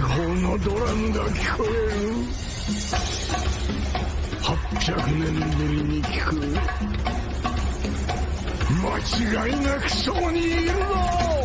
砲のドラムが聞こえる。800年ぶりに聞く。間違いなくそこにいるぞ。